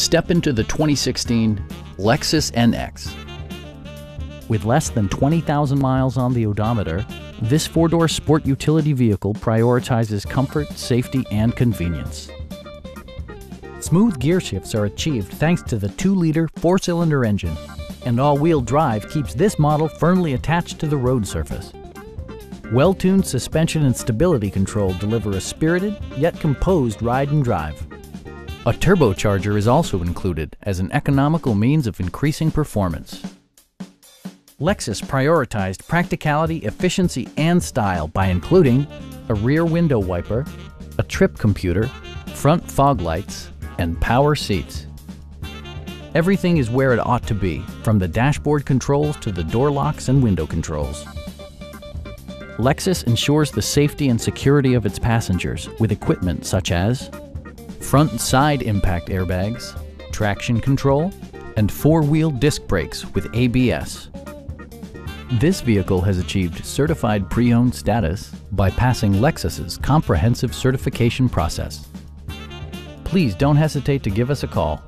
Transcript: Step into the 2016 Lexus NX. With less than 20,000 miles on the odometer, this four-door sport utility vehicle prioritizes comfort, safety, and convenience. Smooth gear shifts are achieved thanks to the 2-liter 4-cylinder engine, and all-wheel drive keeps this model firmly attached to the road surface. Well-tuned suspension and stability control deliver a spirited yet composed ride and drive. A turbocharger is also included as an economical means of increasing performance. Lexus prioritized practicality, efficiency, and style by including a rear window wiper, a trip computer, front fog lights, and power seats. Everything is where it ought to be, from the dashboard controls to the door locks and window controls. Lexus ensures the safety and security of its passengers with equipment such as front and side impact airbags, traction control, and four-wheel disc brakes with ABS. This vehicle has achieved certified pre-owned status by passing Lexus's comprehensive certification process. Please don't hesitate to give us a call.